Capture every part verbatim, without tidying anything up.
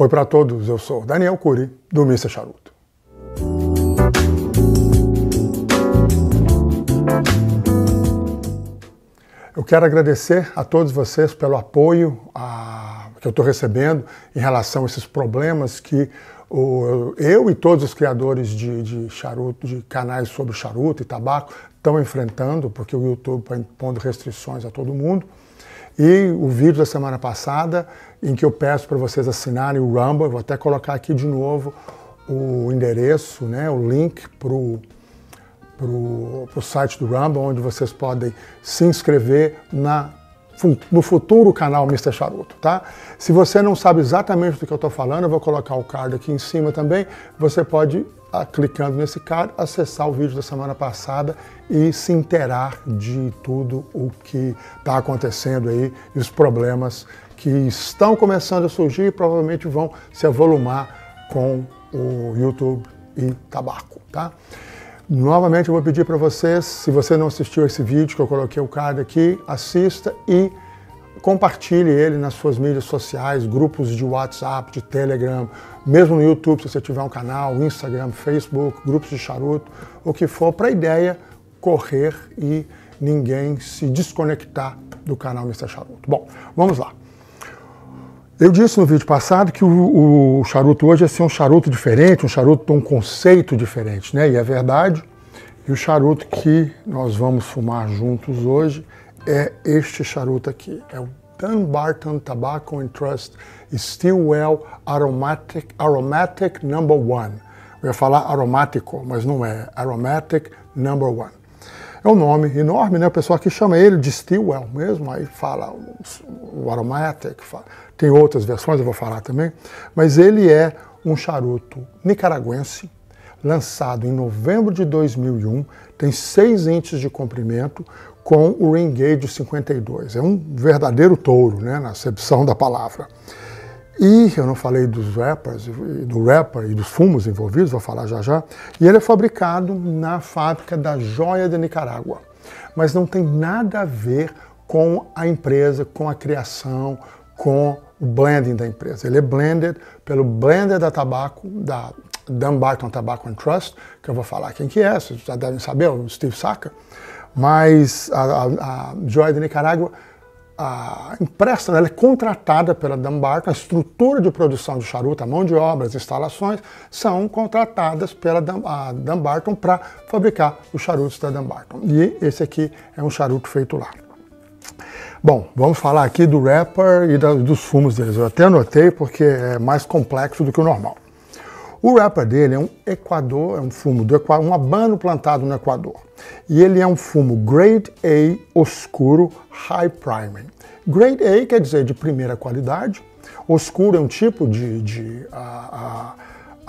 Oi para todos, eu sou Daniel Cury, do Mister Charuto. Eu quero agradecer a todos vocês pelo apoio a... que eu estou recebendo em relação a esses problemas que o... eu e todos os criadores de, de charuto, de canais sobre charuto e tabaco estão enfrentando, porque o YouTube está impondo restrições a todo mundo. E o vídeo da semana passada, em que eu peço para vocês assinarem o Rumble, eu vou até colocar aqui de novo o endereço, né, o link para o site do Rumble, onde vocês podem se inscrever na, no futuro canal Mister Charuto, tá? Se você não sabe exatamente do que eu estou falando, eu vou colocar o card aqui em cima também, você pode, clicando nesse card, acessar o vídeo da semana passada e se inteirar de tudo o que está acontecendo aí, e os problemas que estão começando a surgir e provavelmente vão se avolumar com o YouTube e tabaco, tá? Novamente eu vou pedir para vocês, se você não assistiu esse vídeo que eu coloquei o card aqui, assista e compartilhe ele nas suas mídias sociais, grupos de WhatsApp, de Telegram, mesmo no YouTube, se você tiver um canal, Instagram, Facebook, grupos de charuto, o que for, para a ideia correr e ninguém se desconectar do canal Mister Charuto. Bom, vamos lá. Eu disse no vídeo passado que o, o charuto hoje é ser um charuto diferente, um charuto com um conceito diferente, né? E é verdade. E o charuto que nós vamos fumar juntos hoje é este charuto aqui, é o Dunbarton Tobacco and Trust Steelwell Aromatic, Aromatic Number One. Eu ia falar aromático, mas não é, Aromatic Number One. É um nome enorme, né? O pessoal aqui chama ele de Steelwell mesmo, aí fala o Aromatic, fala. Tem outras versões, eu vou falar também, mas ele é um charuto nicaragüense, lançado em novembro de dois mil e um, tem seis inches de comprimento, com o ring gauge cinquenta e dois. É um verdadeiro touro, né, na acepção da palavra. E eu não falei dos wrappers, do wrapper e dos fumos envolvidos, vou falar já já. E ele é fabricado na fábrica da Joya de Nicaragua. Mas não tem nada a ver com a empresa, com a criação, com o blending da empresa. Ele é blended pelo blender da tabaco, da Dunbarton Tobacco and Trust, que eu vou falar quem que é, vocês já devem saber, o Steve Saka. Mas a, a, a Joya de Nicaragua a, empresta, ela é contratada pela Dunbarton, a estrutura de produção de charuto, a mão de obra, as instalações, são contratadas pela Dunbarton para fabricar os charutos da Dunbarton. E esse aqui é um charuto feito lá. Bom, vamos falar aqui do wrapper e da, dos fumos deles. Eu até anotei porque é mais complexo do que o normal. O wrapper dele é um Equador, é um fumo do Equador, um habano plantado no Equador. E ele é um fumo Grade A Oscuro High Priming. Grade A quer dizer de primeira qualidade. Oscuro é um tipo de, de a, a,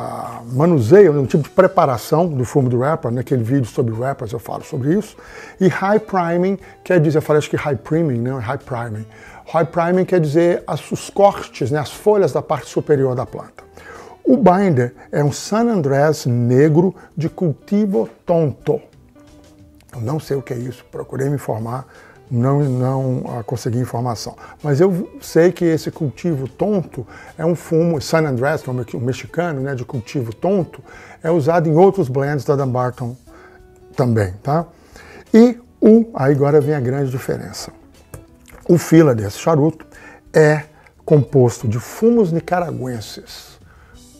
a manuseio, é um tipo de preparação do fumo do wrapper. Naquele vídeo sobre wrappers eu falo sobre isso. E High Priming quer dizer, eu falei acho que High Priming, não é High Priming. High Priming quer dizer as, os cortes, né, as folhas da parte superior da planta. O binder é um San Andrés negro de cultivo tonto. Eu não sei o que é isso, procurei me informar, não, não consegui informação. Mas eu sei que esse cultivo tonto é um fumo, San Andrés, um mexicano, né, de cultivo tonto, é usado em outros blends da Dunbarton também, tá? E o, aí agora vem a grande diferença. O fila desse charuto é composto de fumos nicaragüenses,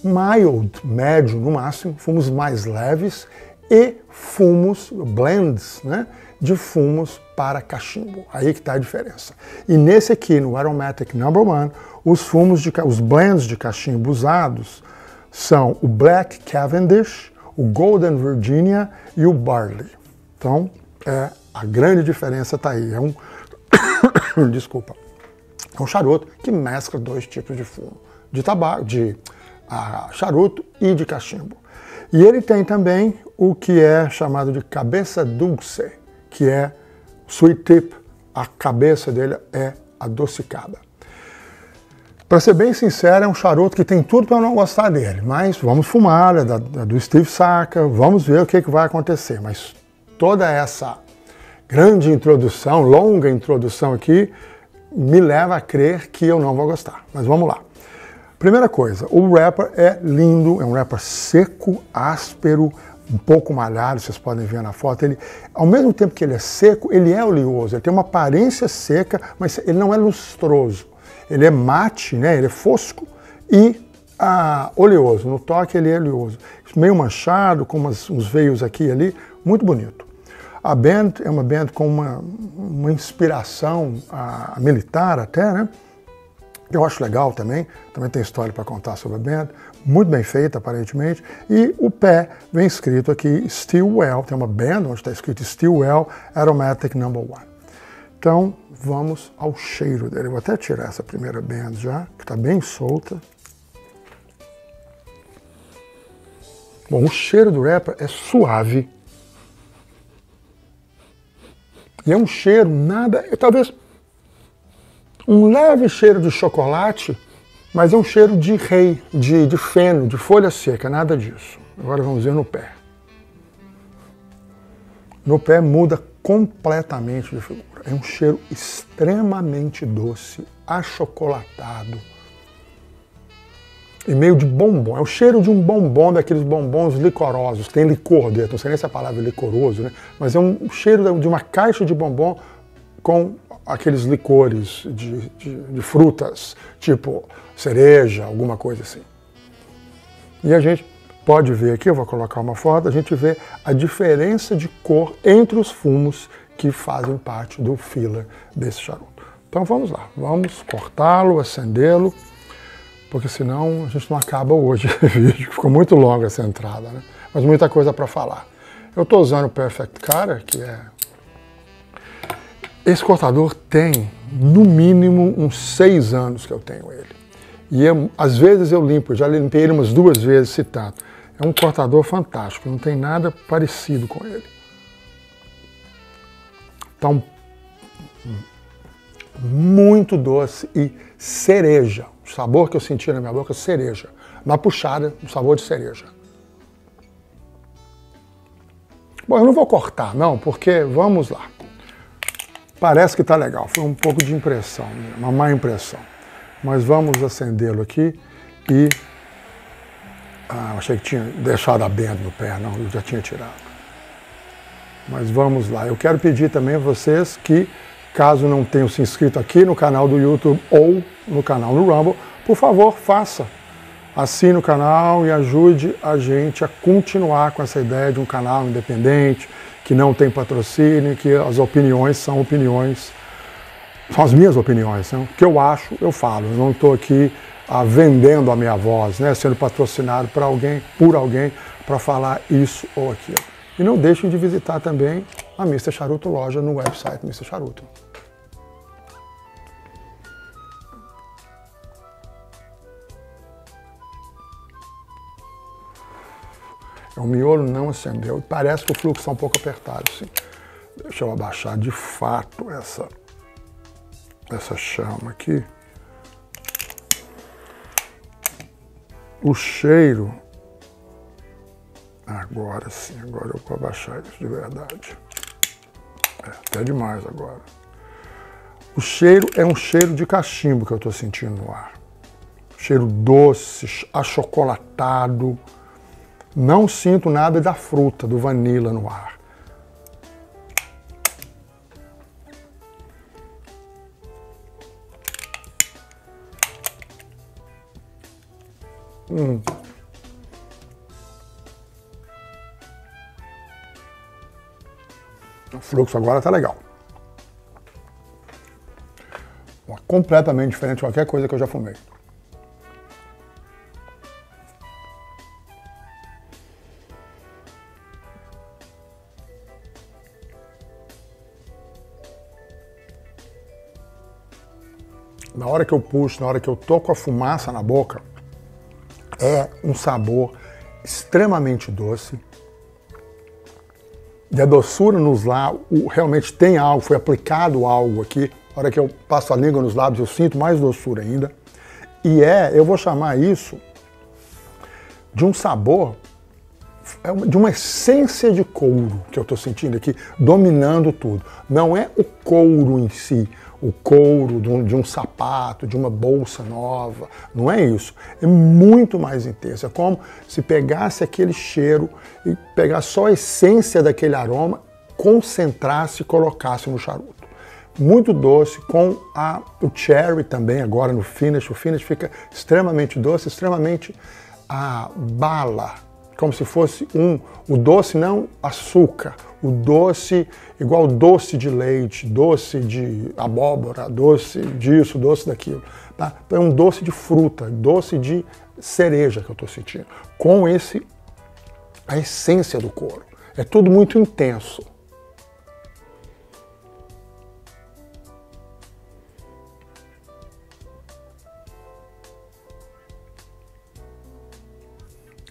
mild, médio no máximo, fumos mais leves e fumos, blends, né, de fumos para cachimbo. Aí que está a diferença. E nesse aqui, no Aromatic Number One, os fumos, de, os blends de cachimbo usados são o Black Cavendish, o Golden Virginia e o Barley. Então, é, a grande diferença está aí. É um, desculpa, é um charuto que mescla dois tipos de fumo, de tabaco, de a charuto e de cachimbo. E ele tem também o que é chamado de cabeça dulce, que é sweet tip, a cabeça dele é adocicada. Para ser bem sincero, é um charuto que tem tudo para não gostar dele, mas vamos fumar, é da, é do Steve Saka, vamos ver o que, que vai acontecer. Mas toda essa grande introdução, longa introdução aqui, me leva a crer que eu não vou gostar. Mas vamos lá. Primeira coisa, o wrapper é lindo, é um wrapper seco, áspero, um pouco malhado, vocês podem ver na foto. Ele, ao mesmo tempo que ele é seco, ele é oleoso, ele tem uma aparência seca, mas ele não é lustroso. Ele é mate, né? Ele é fosco e ah, oleoso, no toque ele é oleoso. Meio manchado, com umas, uns veios aqui e ali, muito bonito. A band é uma band com uma, uma inspiração ah, militar até, né? Eu acho legal também, também tem história para contar sobre a band, muito bem feita aparentemente, e o pé vem escrito aqui Steelwell, tem uma band onde está escrito Steelwell Aromatic Number One. Então vamos ao cheiro dele, vou até tirar essa primeira band já, que está bem solta. Bom, o cheiro do wrapper é suave, e é um cheiro nada, talvez... um leve cheiro de chocolate, mas é um cheiro de rei, de, de feno, de folha seca, nada disso. Agora vamos ver no pé. No pé muda completamente de figura. É um cheiro extremamente doce, achocolatado e meio de bombom. É o cheiro de um bombom, daqueles bombons licorosos, que tem licor dentro, não sei nem se a palavra é licoroso, né? Mas é um cheiro de uma caixa de bombom com... aqueles licores de, de, de frutas, tipo cereja, alguma coisa assim. E a gente pode ver aqui, eu vou colocar uma foto, a gente vê a diferença de cor entre os fumos que fazem parte do filler desse charuto. Então vamos lá, vamos cortá-lo, acendê-lo, porque senão a gente não acaba hoje o vídeo, ficou muito longa essa entrada, né? Mas muita coisa para falar. Eu estou usando o Perfect Cutter, que é... esse cortador tem, no mínimo, uns seis anos que eu tenho ele. E eu, às vezes eu limpo, já limpei ele umas duas vezes, se tanto. É um cortador fantástico, não tem nada parecido com ele. Então, muito doce e cereja. O sabor que eu senti na minha boca é cereja. Na puxada, um sabor de cereja. Bom, eu não vou cortar não, porque vamos lá. Parece que tá legal, foi um pouco de impressão, uma má impressão. Mas vamos acendê-lo aqui e... ah, achei que tinha deixado a benda no pé, não, eu já tinha tirado. Mas vamos lá, eu quero pedir também a vocês que, caso não tenham se inscrito aqui no canal do YouTube ou no canal do Rumble, por favor, faça. Assine o canal e ajude a gente a continuar com essa ideia de um canal independente, que não tem patrocínio, que as opiniões são opiniões, são as minhas opiniões, né? O que eu acho, eu falo, eu não estou aqui ah, vendendo a minha voz, né? Sendo patrocinado para alguém, por alguém, para falar isso ou aquilo. E não deixem de visitar também a Mister Charuto Loja no website Mister Charuto. O miolo não acendeu. Parece que o fluxo está um pouco apertado, sim. Deixa eu abaixar de fato essa, essa chama aqui. O cheiro... agora sim, agora eu vou abaixar isso de verdade. É até demais agora. O cheiro é um cheiro de cachimbo que eu estou sentindo no ar. Cheiro doce, achocolatado. Não sinto nada da fruta, do vanilla no ar. Hum. O fluxo agora tá legal. Completamente diferente de qualquer coisa que eu já fumei. Na hora que eu puxo, na hora que eu tô com a fumaça na boca, é um sabor extremamente doce. E a doçura nos lábios, realmente tem algo, foi aplicado algo aqui. Na hora que eu passo a língua nos lábios, eu sinto mais doçura ainda. E é, eu vou chamar isso de um sabor, de uma essência de couro que eu tô sentindo aqui, dominando tudo. Não é o couro em si. o couro de um, de um sapato, de uma bolsa nova. Não é isso. É muito mais intenso. É como se pegasse aquele cheiro e pegasse só a essência daquele aroma, concentrasse e colocasse no charuto. Muito doce, com a, o cherry também agora no finish. O finish fica extremamente doce, extremamente a bala, como se fosse um, o doce não açúcar, o doce igual doce de leite, doce de abóbora, doce disso, doce daquilo. Tá? Então é um doce de fruta, doce de cereja que eu estou sentindo, com esse, a essência do couro. É tudo muito intenso.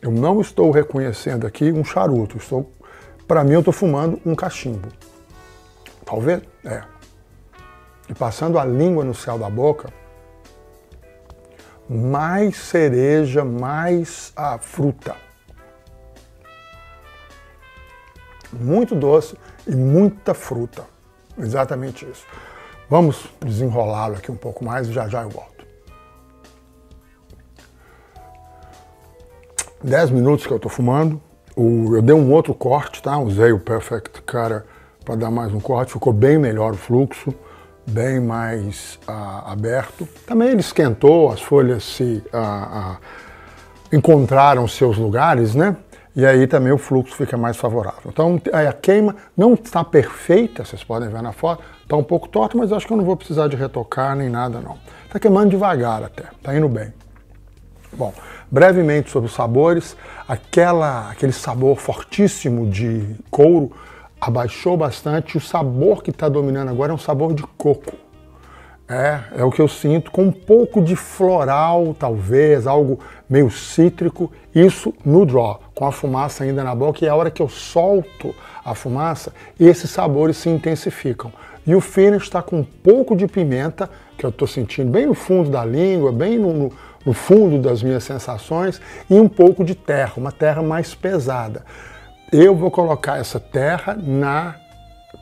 Eu não estou reconhecendo aqui um charuto. Estou, para mim, eu estou fumando um cachimbo. Talvez, é. E passando a língua no céu da boca, mais cereja, mais a fruta. Muito doce e muita fruta. Exatamente isso. Vamos desenrolá-lo aqui um pouco mais e já já eu volto. dez minutos que eu tô fumando, o, eu dei um outro corte, tá? Usei o Perfect Cutter para dar mais um corte, ficou bem melhor o fluxo, bem mais ah, aberto. Também ele esquentou, as folhas se ah, ah, encontraram seus lugares, né? E aí também o fluxo fica mais favorável. Então a queima não está perfeita, vocês podem ver na foto, tá um pouco torto, mas acho que eu não vou precisar de retocar nem nada não. Tá queimando devagar até, tá indo bem. Bom, brevemente sobre os sabores, aquela, aquele sabor fortíssimo de couro abaixou bastante. O sabor que está dominando agora é um sabor de coco. É, é o que eu sinto, com um pouco de floral, talvez, algo meio cítrico, isso no draw, com a fumaça ainda na boca, e a hora que eu solto a fumaça, esses sabores se intensificam. E o finish está com um pouco de pimenta, que eu estou sentindo bem no fundo da língua, bem no, no, no fundo das minhas sensações, e um pouco de terra, uma terra mais pesada. Eu vou colocar essa terra na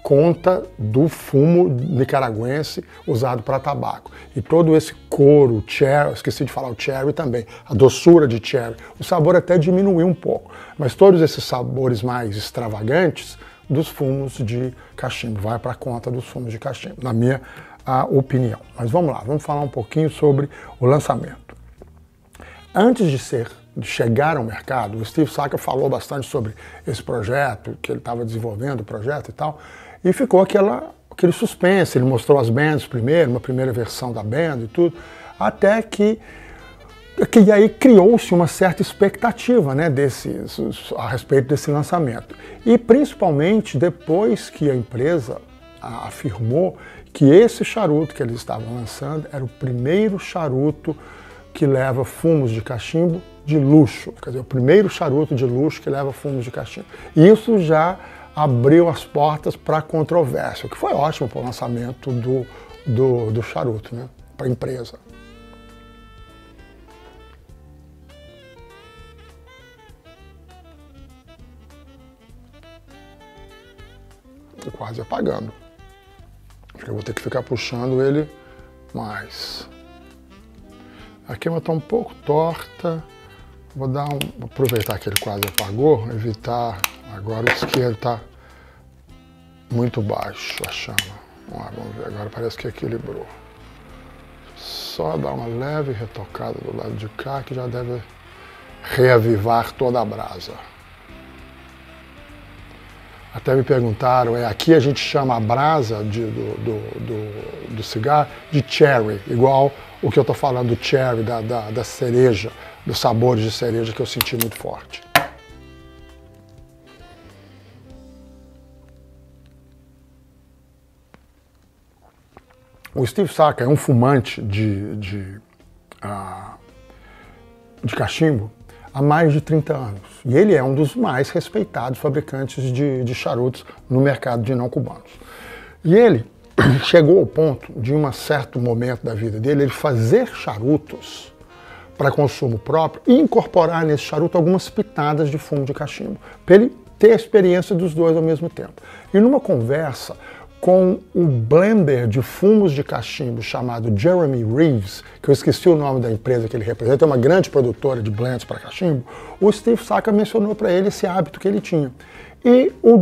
conta do fumo nicaragüense usado para tabaco. E todo esse couro, cherry, esqueci de falar o cherry também, a doçura de cherry, o sabor até diminuiu um pouco, mas todos esses sabores mais extravagantes dos fumos de cachimbo, vai para a conta dos fumos de cachimbo, na minha a, opinião. Mas vamos lá, vamos falar um pouquinho sobre o lançamento. Antes de ser de chegar ao mercado, o Steve Saka falou bastante sobre esse projeto, que ele estava desenvolvendo o projeto e tal, e ficou aquela, aquele suspense, ele mostrou as bands primeiro, uma primeira versão da band e tudo, até que, que e aí criou-se uma certa expectativa, né, desse, a respeito desse lançamento. E principalmente depois que a empresa afirmou que esse charuto que eles estavam lançando era o primeiro charuto que leva fumos de cachimbo de luxo, quer dizer, o primeiro charuto de luxo que leva fumos de cachimbo. E isso já abriu as portas para controvérsia, o que foi ótimo para o lançamento do, do, do charuto, né, para a empresa. Estou quase apagando. Acho que eu vou ter que ficar puxando ele mais. A queima está um pouco torta. Vou dar um, aproveitar que ele quase apagou, evitar, agora o isqueiro está muito baixo, a chama. Vamos lá, vamos ver, agora parece que equilibrou. Só dar uma leve retocada do lado de cá, que já deve reavivar toda a brasa. Até me perguntaram, é, aqui a gente chama a brasa de, do, do, do, do cigarro de cherry, igual o que eu estou falando do cherry, da, da, da cereja, dos sabores de cereja que eu senti muito forte. O Steve Saka é um fumante de, de, uh, de cachimbo há mais de trinta anos. E ele é um dos mais respeitados fabricantes de, de charutos no mercado de não cubanos. E ele chegou ao ponto de, em um certo momento da vida dele, ele fazer charutos para consumo próprio e incorporar nesse charuto algumas pitadas de fumo de cachimbo, para ele ter a experiência dos dois ao mesmo tempo. E numa conversa, com um blender de fumos de cachimbo chamado Jeremy Reeves, que eu esqueci o nome da empresa que ele representa, é uma grande produtora de blends para cachimbo. O Steve Saka mencionou para ele esse hábito que ele tinha. E o,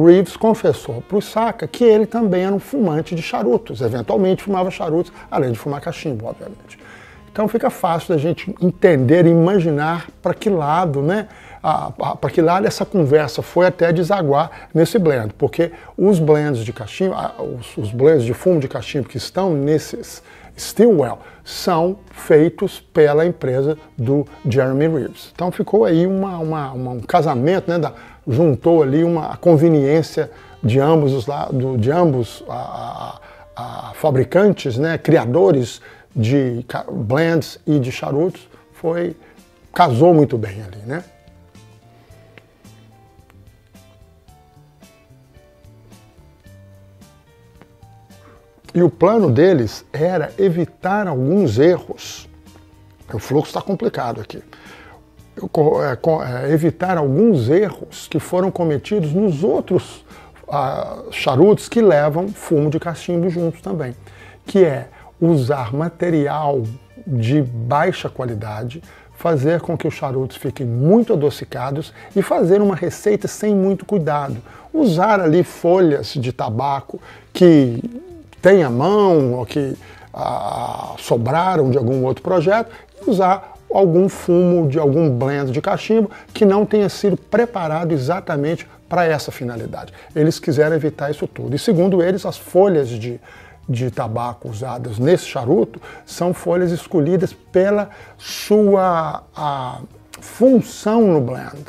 o Reeves confessou para o Saka que ele também era um fumante de charutos, eventualmente fumava charutos, além de fumar cachimbo, obviamente. Então fica fácil da gente entender e imaginar para que lado, né, para que lado essa conversa foi até desaguar nesse blend, porque os blends de cachimbo, os, os blends de fumo de cachimbo que estão nesses Steelwell são feitos pela empresa do Jeremy Reeves. Então ficou aí uma, uma, uma, um casamento, né, da, juntou ali uma a conveniência de ambos os lados, de ambos a, a, a fabricantes, né, criadores de blends e de charutos, foi, casou muito bem ali, né? E o plano deles era evitar alguns erros. O fluxo está complicado aqui. Evitar alguns erros que foram cometidos nos outros ah, charutos que levam fumo de cachimbo juntos também, que é usar material de baixa qualidade, fazer com que os charutos fiquem muito adocicados e fazer uma receita sem muito cuidado. Usar ali folhas de tabaco que tem à mão ou que ah, sobraram de algum outro projeto, e usar algum fumo de algum blend de cachimbo que não tenha sido preparado exatamente para essa finalidade. Eles quiseram evitar isso tudo. E segundo eles, as folhas de de tabaco usadas nesse charuto são folhas escolhidas pela sua a função no blend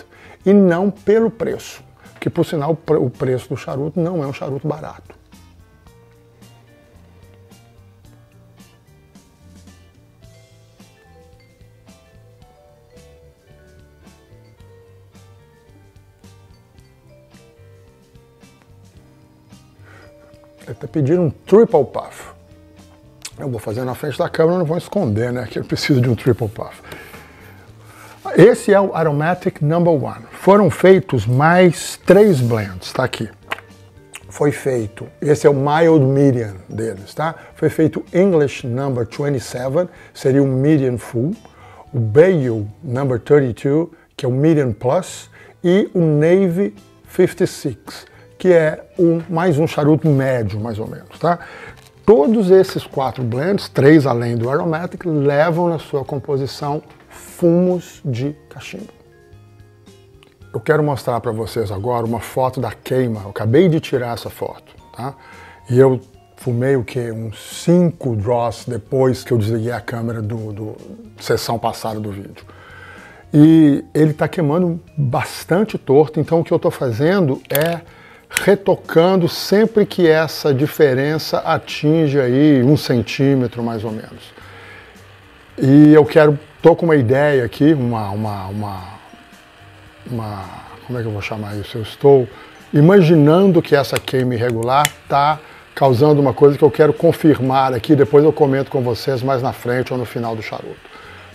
e não pelo preço, que por sinal o preço do charuto não é um charuto barato. Até pedir um triple puff. Eu vou fazer na frente da câmera, não vou esconder, né, que eu preciso de um triple puff. Esse é o Aromatic Number One. Foram feitos mais três blends, tá aqui. Foi feito, esse é o mild medium deles, tá? Foi feito English Number vinte e sete, seria o medium full. O Bayou Number trinta e dois, que é o medium plus. E o Navy cinquenta e seis. Que é um, mais um charuto médio, mais ou menos, tá? Todos esses quatro blends, três além do Aromatic, levam na sua composição fumos de cachimbo. Eu quero mostrar para vocês agora uma foto da queima. Eu acabei de tirar essa foto, tá? E eu fumei o que? Uns cinco draws depois que eu desliguei a câmera do, do sessão passada do vídeo. E ele tá queimando bastante torto, então o que eu tô fazendo é retocando sempre que essa diferença atinge aí um centímetro mais ou menos. E eu quero, tô com uma ideia aqui, uma, uma, uma, uma como é que eu vou chamar isso? Eu estou imaginando que essa queima irregular tá causando uma coisa que eu quero confirmar aqui, depois eu comento com vocês mais na frente ou no final do charuto.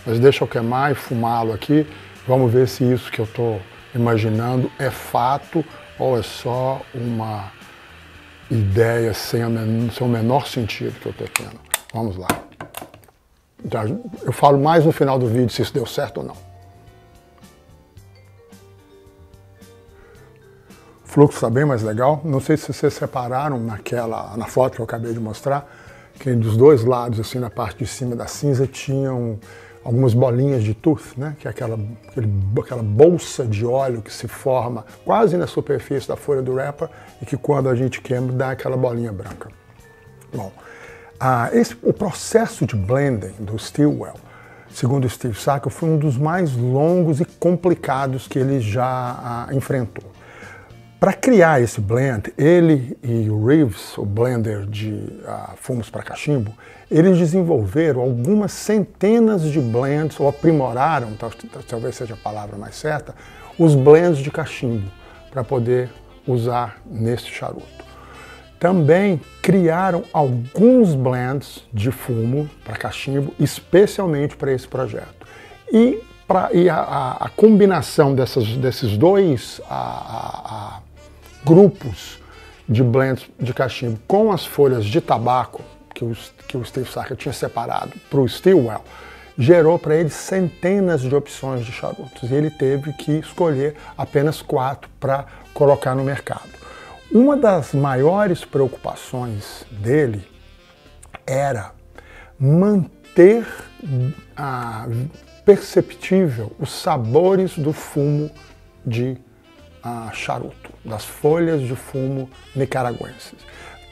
Mas deixa eu queimar e fumá-lo aqui, vamos ver se isso que eu tô imaginando é fato ou é só uma ideia sem, a men sem o menor sentido que eu estou tendo. Vamos lá. Já, eu falo mais no final do vídeo se isso deu certo ou não. O fluxo está bem mais legal. Não sei se vocês repararam naquela, na foto que eu acabei de mostrar, que dos dois lados, assim, na parte de cima da cinza, tinham algumas bolinhas de tooth, né, que é aquela, aquele, aquela bolsa de óleo que se forma quase na superfície da folha do wrapper e que quando a gente queima dá aquela bolinha branca. Bom, ah, esse, o processo de blending do Steelwell, segundo o Steve Saka, foi um dos mais longos e complicados que ele já ah, enfrentou. Para criar esse blend, ele e o Reeves, o blender de uh, fumos para cachimbo, eles desenvolveram algumas centenas de blends, ou aprimoraram, talvez seja a palavra mais certa, os blends de cachimbo, para poder usar neste charuto. Também criaram alguns blends de fumo para cachimbo, especialmente para esse projeto. E, pra, e a, a, a combinação dessas, desses dois... A, a, a, grupos de blends de cachimbo com as folhas de tabaco que o, que o Steve Saka tinha separado para o Steelwell, gerou para ele centenas de opções de charutos e ele teve que escolher apenas quatro para colocar no mercado. Uma das maiores preocupações dele era manter ah, perceptível os sabores do fumo de ah, charuto, das folhas de fumo nicaragüenses,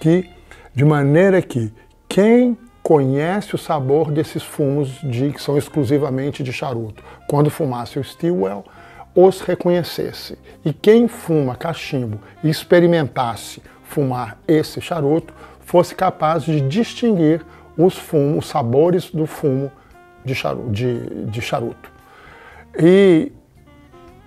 que, de maneira que quem conhece o sabor desses fumos de, que são exclusivamente de charuto, quando fumasse o Steelwell, os reconhecesse. E quem fuma cachimbo e experimentasse fumar esse charuto, fosse capaz de distinguir os fumos, os sabores do fumo de charuto, de, de charuto. E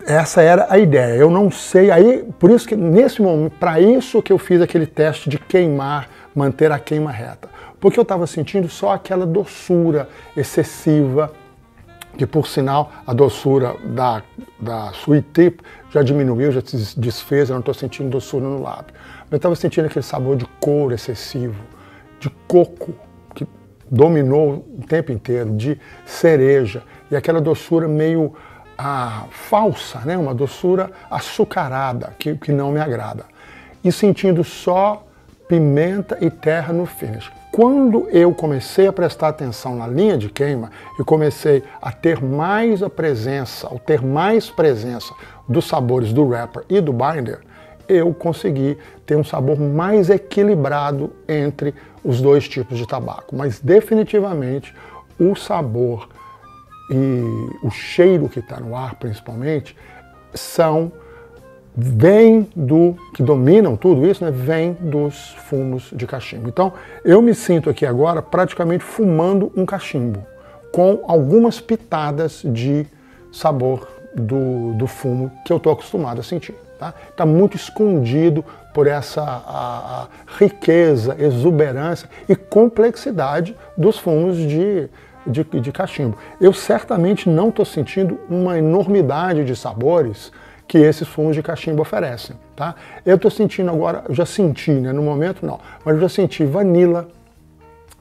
essa era a ideia. Eu não sei, aí por isso que nesse momento, para isso que eu fiz aquele teste de queimar, manter a queima reta. Porque eu estava sentindo só aquela doçura excessiva, que por sinal a doçura da, da sweet tip já diminuiu, já se desfez, eu não estou sentindo doçura no lábio. Eu estava sentindo aquele sabor de couro excessivo, de coco, que dominou o tempo inteiro, de cereja, e aquela doçura meio ah, falsa, né? Uma doçura açucarada, que, que não me agrada. E sentindo só pimenta e terra no finish. Quando eu comecei a prestar atenção na linha de queima, eu comecei a ter mais a presença, ao ter mais presença dos sabores do wrapper e do binder, eu consegui ter um sabor mais equilibrado entre os dois tipos de tabaco. Mas definitivamente o sabor e o cheiro que está no ar, principalmente, são vem do, que dominam tudo isso, né? Vem dos fumos de cachimbo. Então, eu me sinto aqui agora praticamente fumando um cachimbo, com algumas pitadas de sabor do, do fumo que eu estou acostumado a sentir. Tá? Tá muito escondido por essa a, a riqueza, exuberância e complexidade dos fumos de, de, de cachimbo. Eu certamente não estou sentindo uma enormidade de sabores que esses fumos de cachimbo oferecem, tá? Eu estou sentindo agora, já senti, né? No momento não, mas eu já senti vanila,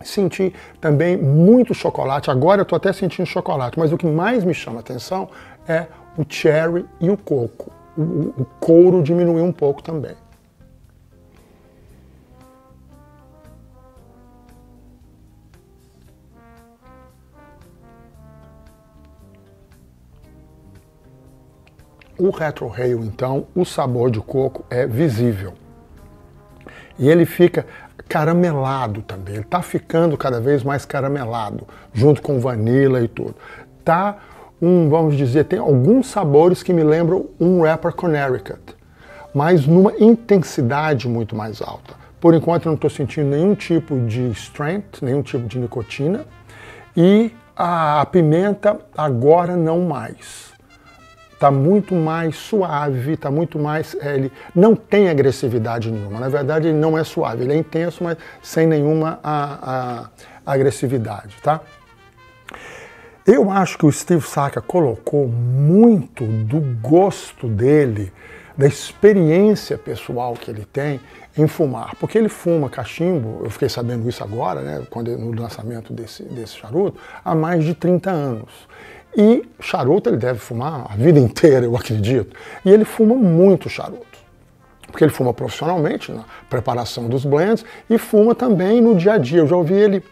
senti também muito chocolate, agora eu estou até sentindo chocolate, mas o que mais me chama a atenção é o cherry e o coco. O, o couro diminuiu um pouco também. O retrohale, então, o sabor de coco é visível. E ele fica caramelado também. Ele tá ficando cada vez mais caramelado, junto com vanila e tudo. Tá um, vamos dizer, tem alguns sabores que me lembram um wrapper Connecticut, mas numa intensidade muito mais alta. Por enquanto eu não estou sentindo nenhum tipo de strength, nenhum tipo de nicotina. E a pimenta agora não mais. Está muito mais suave, está muito mais... É, ele não tem agressividade nenhuma. Na verdade, ele não é suave. Ele é intenso, mas sem nenhuma a, a, agressividade, tá? Eu acho que o Steve Saka colocou muito do gosto dele, da experiência pessoal que ele tem em fumar. Porque ele fuma cachimbo, eu fiquei sabendo isso agora, né? Quando, no lançamento desse, desse charuto, há mais de trinta anos. E charuto ele deve fumar a vida inteira, eu acredito. E ele fuma muito charuto. Porque ele fuma profissionalmente na preparação dos blends e fuma também no dia a dia. Eu já ouvi ele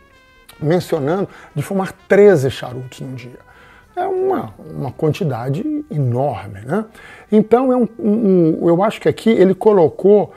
mencionando de fumar treze charutos num dia. É uma, uma quantidade enorme, né? Então, é um, um, eu acho que aqui ele colocou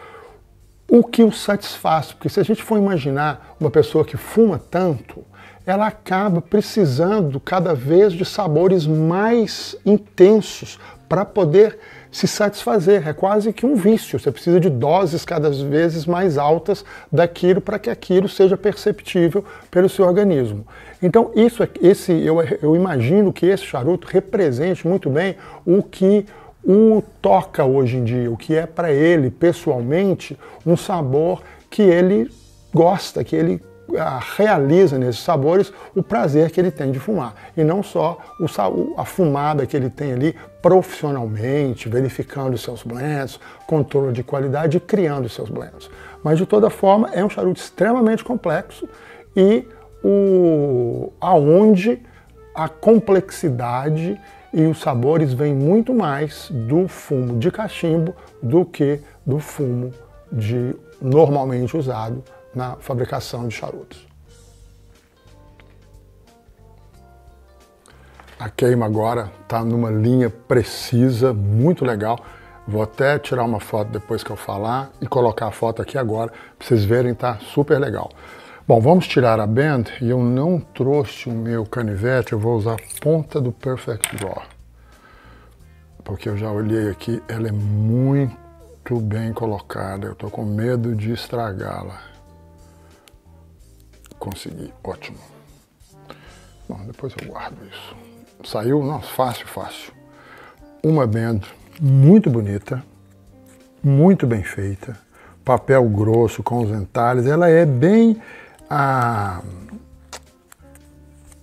o que o satisfaz. Porque se a gente for imaginar uma pessoa que fuma tanto, ela acaba precisando cada vez de sabores mais intensos para poder se satisfazer. É quase que um vício, você precisa de doses cada vez mais altas daquilo para que aquilo seja perceptível pelo seu organismo. Então isso, esse, eu, eu imagino que esse charuto represente muito bem o que o toca hoje em dia, o que é para ele pessoalmente um sabor que ele gosta, que ele realiza nesses sabores o prazer que ele tem de fumar, e não só o, a fumada que ele tem ali profissionalmente, verificando seus blends, controle de qualidade e criando seus blends. Mas de toda forma é um charuto extremamente complexo, e o, aonde a complexidade e os sabores vêm muito mais do fumo de cachimbo do que do fumo de normalmente usado na fabricação de charutos. A queima agora está numa linha precisa, muito legal. Vou até tirar uma foto depois que eu falar e colocar a foto aqui agora para vocês verem, tá super legal. Bom, vamos tirar a band, e eu não trouxe o meu canivete, eu vou usar a ponta do Perfect Draw, porque eu já olhei aqui, ela é muito bem colocada, eu tô com medo de estragá-la. Consegui, ótimo. Bom, depois eu guardo isso. Saiu, nossa, fácil, fácil. Uma band muito bonita, muito bem feita, papel grosso com os entalhes, ela é bem... A,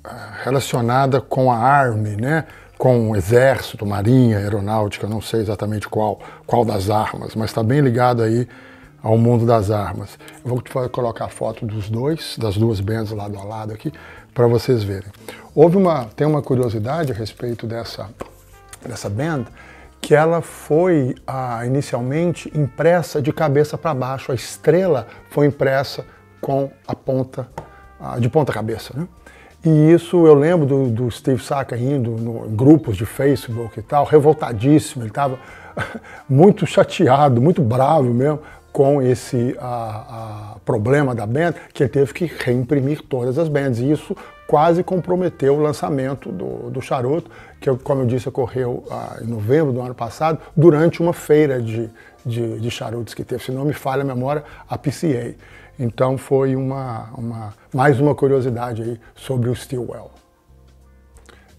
a, relacionada com a Army, né? Com o Exército, Marinha, Aeronáutica, não sei exatamente qual, qual das armas, mas está bem ligado aí ao mundo das armas. Eu vou colocar a foto dos dois, das duas bandas lado a lado aqui, para vocês verem. Houve uma, tem uma curiosidade a respeito dessa, dessa band, que ela foi ah, inicialmente impressa de cabeça para baixo, a estrela foi impressa com a ponta, de ponta cabeça, né? E isso eu lembro do, do Steve Saka indo em grupos de Facebook e tal, revoltadíssimo, ele estava muito chateado, muito bravo mesmo com esse a, a problema da band, que ele teve que reimprimir todas as bands, e isso quase comprometeu o lançamento do, do charuto, que como eu disse ocorreu a, em novembro do ano passado, durante uma feira de, de, de charutos que teve, se não me falha a memória, a P C A. Então foi uma, uma, mais uma curiosidade aí sobre o Steelwell.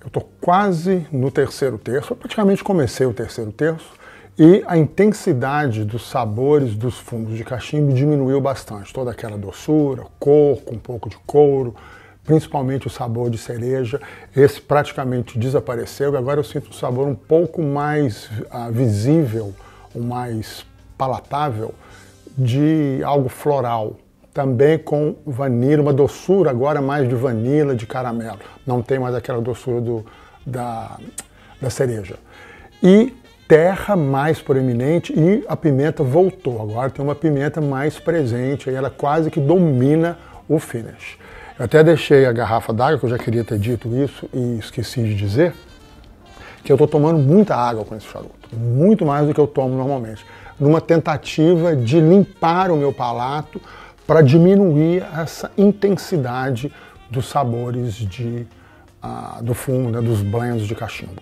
Eu estou quase no terceiro terço, eu praticamente comecei o terceiro terço, e a intensidade dos sabores dos fungos de cachimbo diminuiu bastante. Toda aquela doçura, corco, um pouco de couro, principalmente o sabor de cereja, esse praticamente desapareceu, e agora eu sinto um sabor um pouco mais ah, visível, mais palatável, de algo floral. Também com vanila, uma doçura agora mais de vanila, de caramelo. Não tem mais aquela doçura do, da, da cereja. E terra mais proeminente, e a pimenta voltou. Agora tem uma pimenta mais presente, aí ela quase que domina o finish. Eu até deixei a garrafa d'água, que eu já queria ter dito isso e esqueci de dizer, que eu estou tomando muita água com esse charuto. Muito mais do que eu tomo normalmente. Numa tentativa de limpar o meu palato, para diminuir essa intensidade dos sabores de, uh, do fumo, né, dos blends de cachimbo.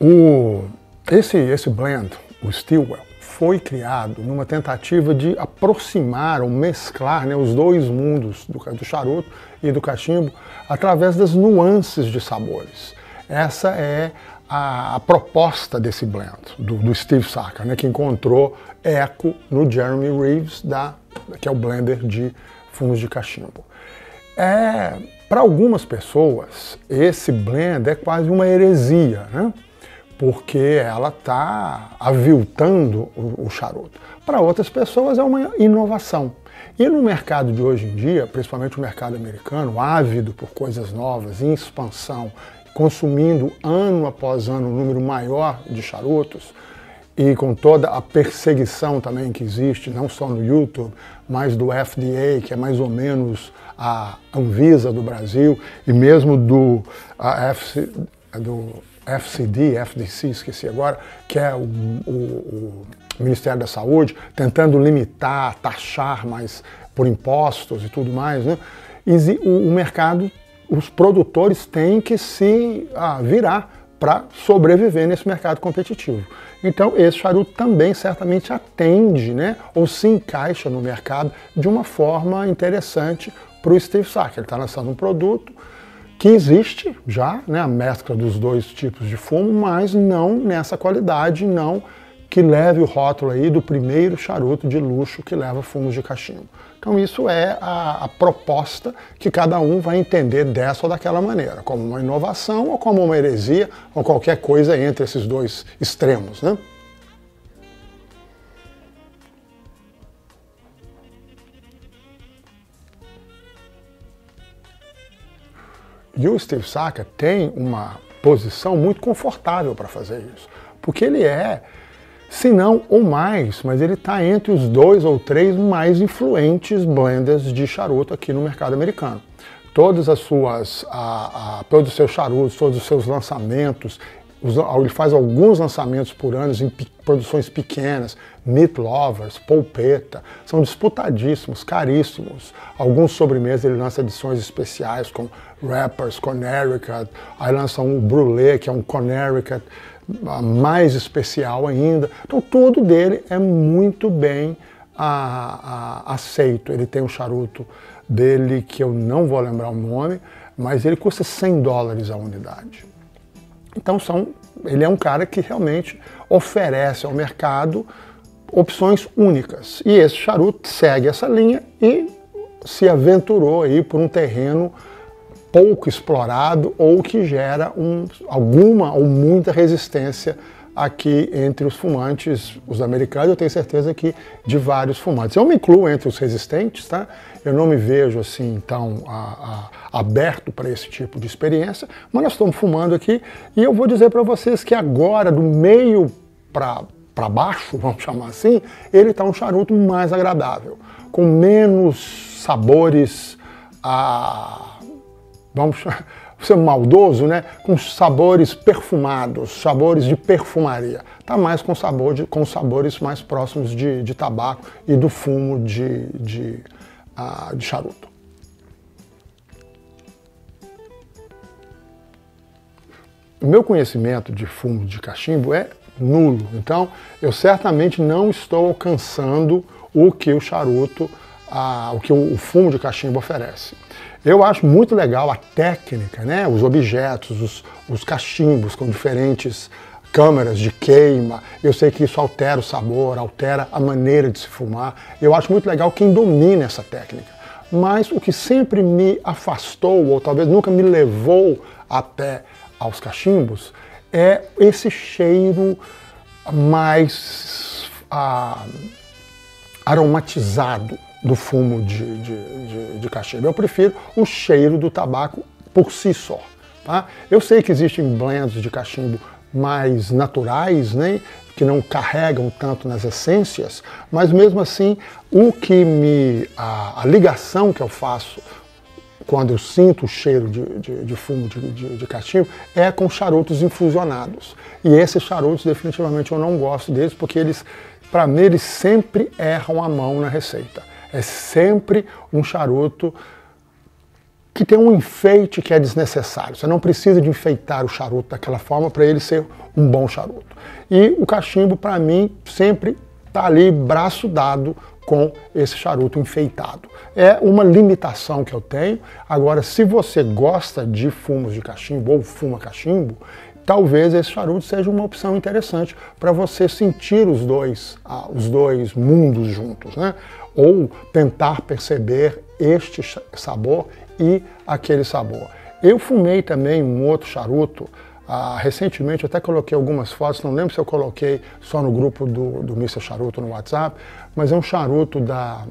O, esse, esse blend, o Steelwell, foi criado numa tentativa de aproximar ou mesclar, né, os dois mundos, do, do charuto e do cachimbo, através das nuances de sabores. Essa é a, a proposta desse blend, do, do Steve Saka, né, que encontrou eco no Jeremy Reeves, da que é o blender de fungos de cachimbo. É, para algumas pessoas, esse blend é quase uma heresia, né? Porque ela está aviltando o, o charuto. Para outras pessoas é uma inovação. E no mercado de hoje em dia, principalmente o mercado americano, ávido por coisas novas, em expansão, consumindo ano após ano um número maior de charutos, e com toda a perseguição também que existe, não só no YouTube, mas do F D A, que é mais ou menos a Anvisa do Brasil, e mesmo do, a F C, do F C D, F D C, esqueci agora, que é o, o, o Ministério da Saúde, tentando limitar, taxar mais por impostos e tudo mais, né? E o, o mercado, os produtores têm que se ah, virar para sobreviver nesse mercado competitivo. Então esse charuto também certamente atende, né, ou se encaixa no mercado de uma forma interessante para o Steve Saka. Ele está lançando um produto que existe já, né, a mescla dos dois tipos de fumo, mas não nessa qualidade, não que leve o rótulo aí do primeiro charuto de luxo que leva fumos de cachimbo. Então isso é a, a proposta que cada um vai entender dessa ou daquela maneira, como uma inovação ou como uma heresia ou qualquer coisa entre esses dois extremos, né? E o Steve Saka tem uma posição muito confortável para fazer isso, porque ele é, se não ou mais, mas ele está entre os dois ou três mais influentes blenders de charuto aqui no mercado americano. Todas as suas, a, a, todos os seus charutos, todos os seus lançamentos, os, ele faz alguns lançamentos por ano em pe, produções pequenas, Meat Lovers, Polpeta, são disputadíssimos, caríssimos. Alguns sobremesas ele lança edições especiais, como Rappers, Connecticut, aí lança um Brûlé, que é um Connecticut, mais especial ainda. Então tudo dele é muito bem a, a, aceito. Ele tem um charuto dele que eu não vou lembrar o nome, mas ele custa cem dólares a unidade. Então são, ele é um cara que realmente oferece ao mercado opções únicas. E esse charuto segue essa linha e se aventurou aí por um terreno pouco explorado ou que gera um, alguma ou muita resistência aqui entre os fumantes, os americanos, eu tenho certeza que de vários fumantes. Eu me incluo entre os resistentes, tá? Eu não me vejo assim, então, a, a, aberto para esse tipo de experiência, mas nós estamos fumando aqui e eu vou dizer para vocês que agora, do meio para para baixo, vamos chamar assim, ele está um charuto mais agradável, com menos sabores a... vamos ser maldoso, né? Com sabores perfumados, sabores de perfumaria. Tá mais com, sabor de, com sabores mais próximos de, de tabaco e do fumo de, de, uh, de charuto. O meu conhecimento de fumo de cachimbo é nulo, então eu certamente não estou alcançando o que o charuto, uh, o que o fumo de cachimbo oferece. Eu acho muito legal a técnica, né? Os objetos, os, os cachimbos com diferentes câmeras de queima. Eu sei que isso altera o sabor, altera a maneira de se fumar. Eu acho muito legal quem domina essa técnica. Mas o que sempre me afastou, ou talvez nunca me levou até aos cachimbos, é esse cheiro mais ah, aromatizado do fumo de, de, de, de cachimbo. Eu prefiro o cheiro do tabaco por si só, tá? Eu sei que existem blends de cachimbo mais naturais, né, que não carregam tanto nas essências, mas mesmo assim, o que me... a, a ligação que eu faço quando eu sinto o cheiro de, de, de fumo de, de, de cachimbo é com charutos infusionados. E esses charutos, definitivamente, eu não gosto deles, porque eles, para mim, eles sempre erram a mão na receita. É sempre um charuto que tem um enfeite que é desnecessário. Você não precisa de enfeitar o charuto daquela forma para ele ser um bom charuto. E o cachimbo, para mim, sempre está ali braço dado com esse charuto enfeitado. É uma limitação que eu tenho. Agora, se você gosta de fumos de cachimbo ou fuma cachimbo, talvez esse charuto seja uma opção interessante para você sentir os dois, ah, os dois mundos juntos, né? Ou tentar perceber este sabor e aquele sabor. Eu fumei também um outro charuto, ah, recentemente, eu até coloquei algumas fotos, não lembro se eu coloquei só no grupo do, do Mister Charuto no WhatsApp, mas é um charuto da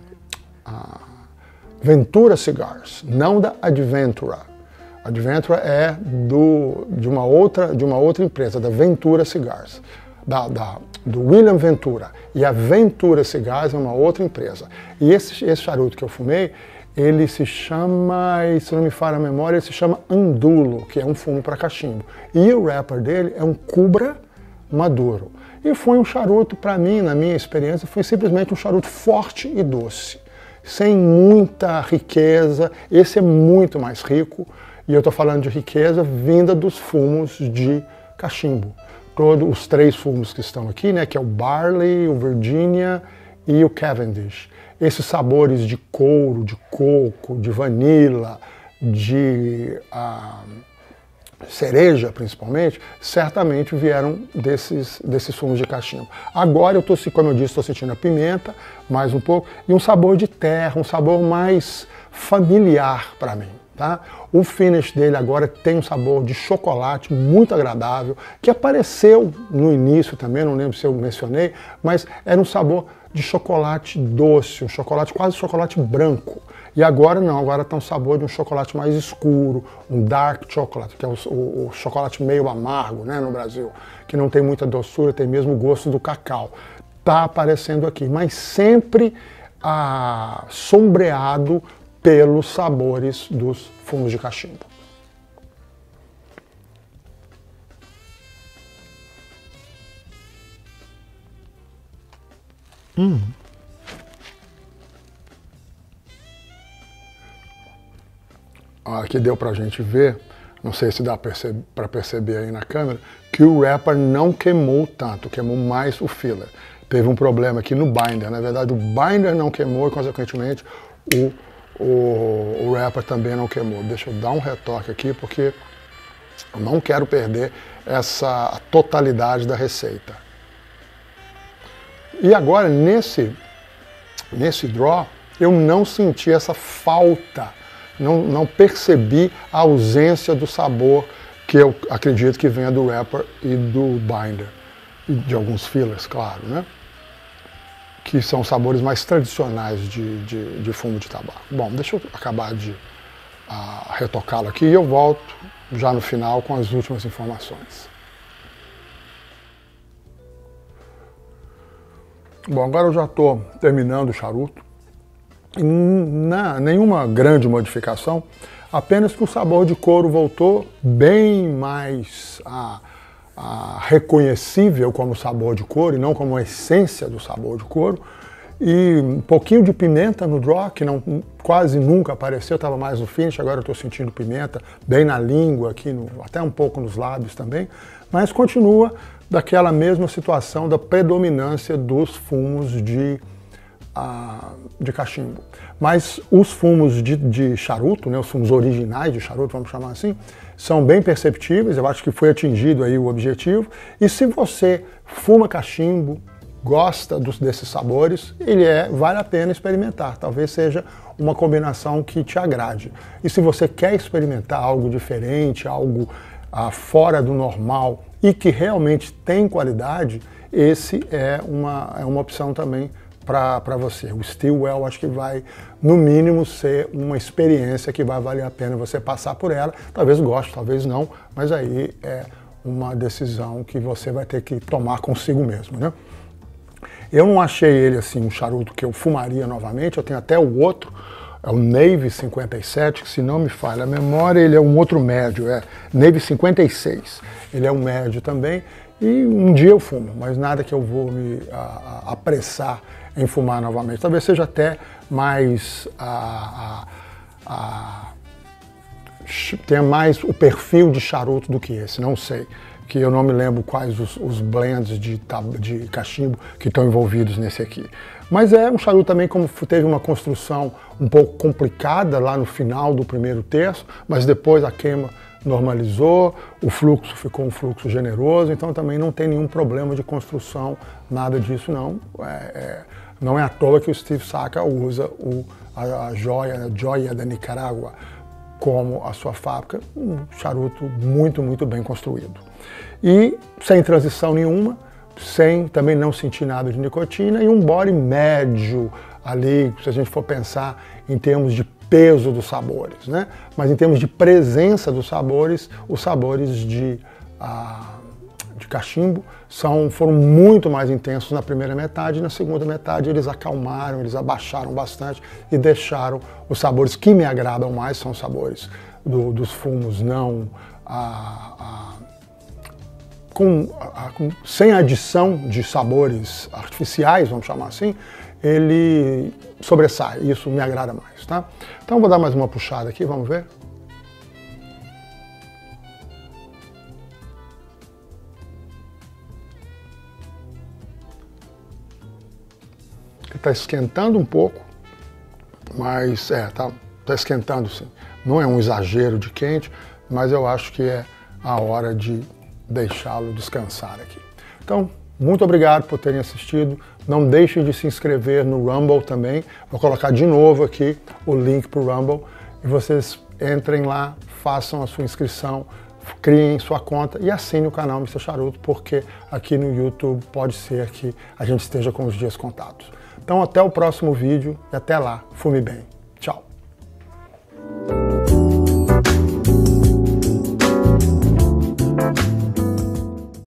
ah, Ventura Cigars, não da Adventura. Adventura é do, de, uma outra, de uma outra empresa, da Ventura Cigars, da, da, do William Ventura. E a Ventura Cigars é uma outra empresa. E esse, esse charuto que eu fumei, ele se chama, se não me falha a memória, ele se chama Andulo, que é um fumo para cachimbo. E o wrapper dele é um Cubra Maduro. E foi um charuto, para mim, na minha experiência, foi simplesmente um charuto forte e doce, sem muita riqueza. Esse é muito mais rico. E eu estou falando de riqueza vinda dos fumos de cachimbo. Todos os três fumos que estão aqui, né, que é o Barley, o Virginia e o Cavendish. Esses sabores de couro, de coco, de vanila, de ah, cereja principalmente, certamente vieram desses, desses fumos de cachimbo. Agora eu tô, como eu disse, estou sentindo a pimenta, mais um pouco, e um sabor de terra, um sabor mais familiar para mim, tá? O finish dele agora tem um sabor de chocolate muito agradável, que apareceu no início também, não lembro se eu mencionei, mas era um sabor de chocolate doce, um chocolate quase chocolate branco. E agora não, agora tá um sabor de um chocolate mais escuro, um dark chocolate, que é o, o, o chocolate meio amargo, né, no Brasil, que não tem muita doçura, tem mesmo o gosto do cacau. Tá aparecendo aqui, mas sempre ah, sombreado pelos sabores dos fumos de cachimbo. Hum. Aqui deu pra gente ver, não sei se dá pra perceber, pra perceber aí na câmera, que o wrapper não queimou tanto, queimou mais o filler. Teve um problema aqui no binder, na verdade o binder não queimou e consequentemente o, o, o wrapper também não queimou. Deixa eu dar um retoque aqui porque eu não quero perder essa totalidade da receita. E agora nesse, nesse draw eu não senti essa falta. Não, não percebi a ausência do sabor que eu acredito que venha do wrapper e do binder. E de alguns fillers, claro, né? Que são sabores mais tradicionais de, de, de fumo de tabaco. Bom, deixa eu acabar de uh, retocá-lo aqui e eu volto já no final com as últimas informações. Bom, agora eu já estou terminando o charuto. Na, nenhuma grande modificação, apenas que o sabor de couro voltou bem mais ah, ah, reconhecível como sabor de couro e não como a essência do sabor de couro. E um pouquinho de pimenta no draw, que não, quase nunca apareceu, estava mais no finish, agora eu estou sentindo pimenta bem na língua, aqui no, até um pouco nos lábios também, mas continua daquela mesma situação da predominância dos fumos de de cachimbo, mas os fumos de, de charuto, né, os fumos originais de charuto, vamos chamar assim, são bem perceptíveis, eu acho que foi atingido aí o objetivo, e se você fuma cachimbo, gosta dos, desses sabores, ele é, vale a pena experimentar, talvez seja uma combinação que te agrade, e se você quer experimentar algo diferente, algo ah, fora do normal e que realmente tem qualidade, esse é uma, é uma opção também para você. O Steelwell acho que vai, no mínimo, ser uma experiência que vai valer a pena você passar por ela. Talvez goste, talvez não, mas aí é uma decisão que você vai ter que tomar consigo mesmo, né? Eu não achei ele assim um charuto que eu fumaria novamente, eu tenho até o outro, é o Navy cinquenta e sete, que se não me falha a memória, ele é um outro médio, é Navy cinquenta e seis, ele é um médio também, e um dia eu fumo, mas nada que eu vou me a, a, apressar em fumar novamente. Talvez seja até mais a, a, a, tenha mais o perfil de charuto do que esse, não sei, que eu não me lembro quais os, os blends de, de cachimbo que estão envolvidos nesse aqui. Mas é um charuto também como teve uma construção um pouco complicada lá no final do primeiro terço, mas depois a queima normalizou, o fluxo ficou um fluxo generoso, então também não tem nenhum problema de construção, nada disso não. É, é, não é à toa que o Steve Saka usa o, a, a, joia, a Joya de Nicaragua como a sua fábrica, um charuto muito, muito bem construído. E sem transição nenhuma, sem também não sentir nada de nicotina e um body médio ali, se a gente for pensar em termos de peso dos sabores, né? Mas em termos de presença dos sabores, os sabores de, ah, de cachimbo são, foram muito mais intensos na primeira metade e na segunda metade eles acalmaram, eles abaixaram bastante e deixaram os sabores que me agradam mais, são os sabores do, dos fumos não ah, ah, com, ah, com, sem adição de sabores artificiais, vamos chamar assim, ele sobressai, isso me agrada mais, tá? Então vou dar mais uma puxada aqui, vamos ver. Ele tá esquentando um pouco, mas é, tá, tá esquentando sim. Não é um exagero de quente, mas eu acho que é a hora de deixá-lo descansar aqui. Então, muito obrigado por terem assistido. Não deixem de se inscrever no Rumble também. Vou colocar de novo aqui o link para o Rumble. E vocês entrem lá, façam a sua inscrição, criem sua conta e assinem o canal Mister Charuto, porque aqui no YouTube pode ser que a gente esteja com os dias contados. Então até o próximo vídeo e até lá. Fume bem.